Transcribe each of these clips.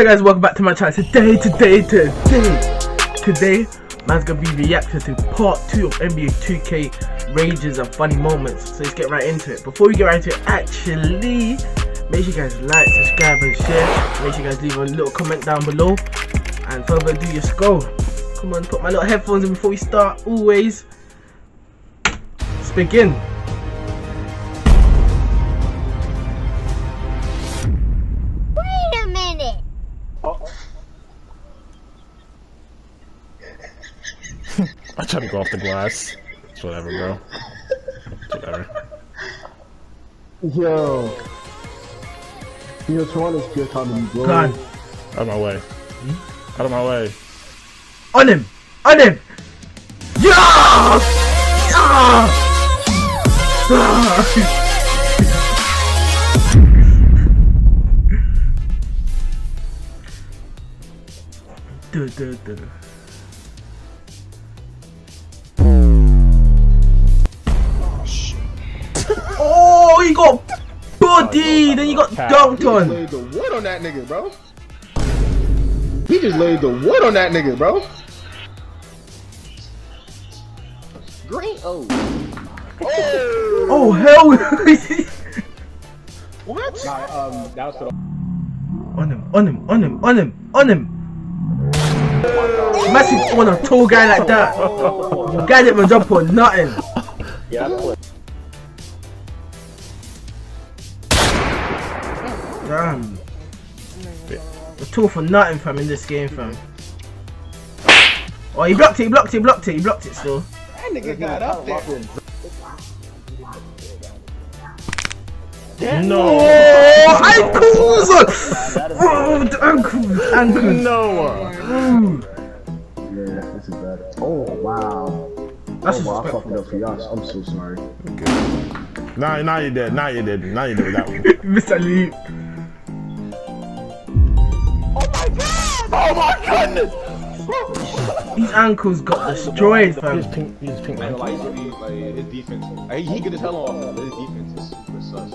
Hello guys, welcome back to my channel. Today, man's gonna be reacting to part 2 of NBA 2K rages and funny moments. So let's get right into it. Before we get right into it, actually, make sure you guys like, subscribe, and share. Make sure you guys leave a little comment down below. And further ado, let's go. Come on, put my little headphones in before we start. Always. Let's begin. I try to go off the glass. It's whatever, bro. It's whatever. Yo, Toronto's pure comedy, bro. God. Out of my way. Out of my way. On him! On him! Yeah! Ah! Oh, he got body, then he got dunked on. He just laid the wood on that nigga, bro. He just laid the wood on that nigga, bro. Great. Oh. Oh, hell. What? On him, on him, on him, on him, on him. Massive on a tall guy like that. The guy didn't even jump on nothing. Yeah. Damn. We're tall for nothing, fam, in this game, fam. Oh, he blocked it. He blocked it. He blocked it. He blocked it. Still. That nigga got up there. No. Ankles. Oh, ankles. Ankles. No. Yeah, this is bad. Oh wow. That's I fucked up for y'all. I'm so sorry. Okay. Now you dead. Now you dead. Now you dead with that one. Mr. Lee. Oh my god! Oh my goodness! These ankles got destroyed, fam. He's pink. Man, like his defense. He get his hell off. His defense is super sus.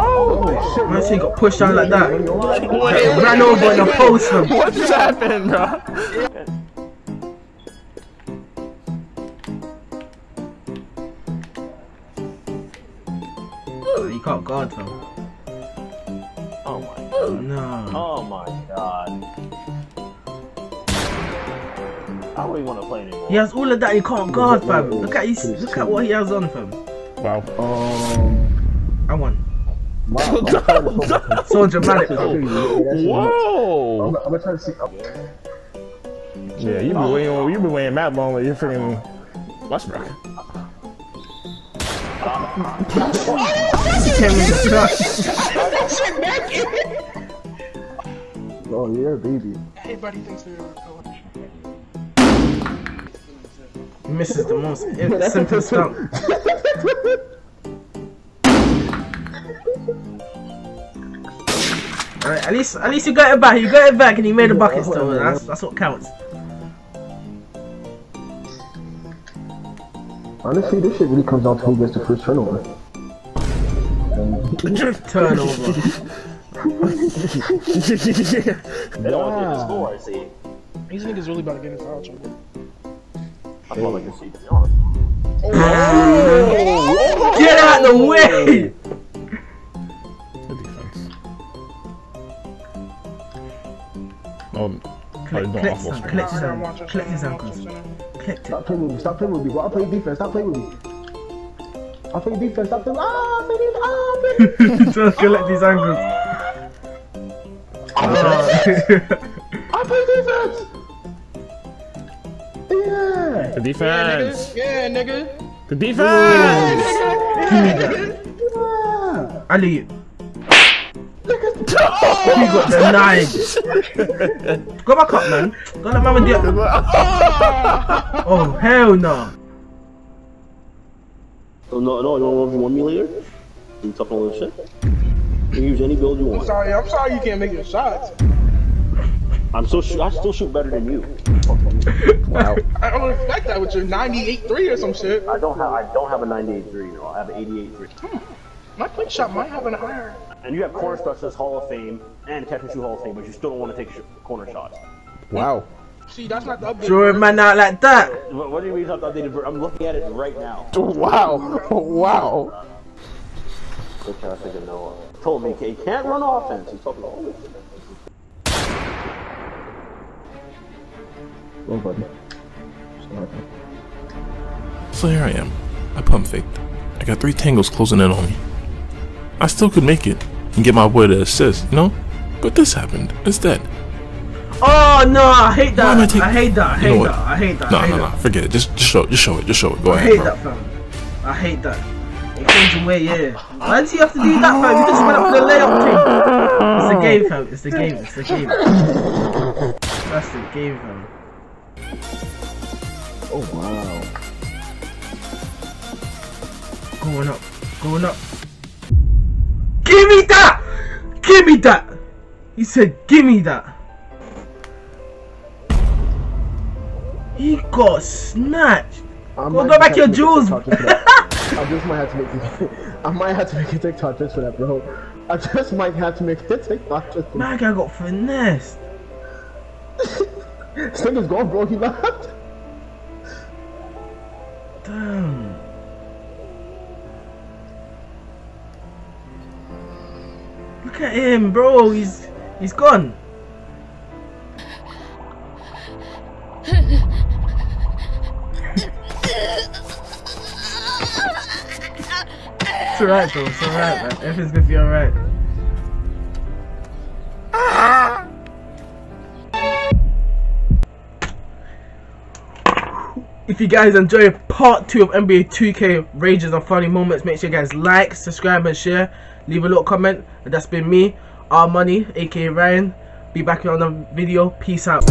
Oh shit! Man, she got pushed down like that. Wait, ran over in the post. What just happened, bro? You can't guard him. Oh my god! No. Oh my god! I don't even want to play anymore. He has all of that. He can't guard, fam. Look at what he has on, fam. Wow. I won. Wow, so dramatic. Whoa! I'm gonna try to see. Yeah, you've been waiting that long with your freaking Westbrook. Oh, you're a baby. Everybody thinks they're a misses the most simple stuff. Alright, at least you got it back. You got it back, and he made a bucket still. That's what counts. Honestly, this shit really comes down to who gets the first turnover. Turnover. They don't want to score. I see. These niggas really about to get in foul trouble. I feel like a CPR. Get out of the way! Collect his ankles. Stop playing with me. I'll play defense. Stop playing with me. I'll play defense. Stop playing. Ah, just collect these ankles. I'll play defense. Yeah. The defense. Yeah, nigga. The defense. Yeah. I knew you. He got the knife. Go back up, man. Go to mum and dad. Oh hell no. Oh no, you don't want me later? You talking all this shit? You can use any build you want. I'm sorry you can't make your shots. I still shoot better than you. Wow. I don't expect that with your 98-3 or some shit. I don't have a 98-3, you know, I have an 88-3. My point shot might have an iron. And you have Corner Specialist Hall of Fame and Technical Hall of Fame, but you still don't want to take a corner shot. Wow. See, that's not the updated version. Sure, man, not like that. What do you mean it's not the updated version? I'm looking at it right now. Wow. Wow. They're trying to figure Noah. Told me he can't run offense. He's talking all this. Well, buddy. So here I am. I pump faked. I got 3 tangles closing in on me. I still could make it and get my boy to assist, you know? But this happened. It's dead. Oh no, I hate that. I hate that. No, forget it. Just show it. Go ahead. I hate that, fam. I hate that. It goes away, yeah. Why does he have to do that, fam? You just went up for the layup thing. It's the game, fam. It's the game. That's the game, fam. Oh wow. Going up. Give me that! He said, give me that. He got snatched. Go back your jewels. I might have to make a TikTok just for that, bro. I just might have to make a TikTok just for that. My guy got finessed. This thing is gone, bro. He left. Damn. Look at him, bro. He's gone. It's alright though, it's alright man. Everything's gonna be alright. If you guys enjoy part 2 of NBA 2K Rages and Funny Moments, make sure you guys like, subscribe and share. Leave a little comment. And that's been me, R Money, aka Ryan. Be back on another video. Peace out.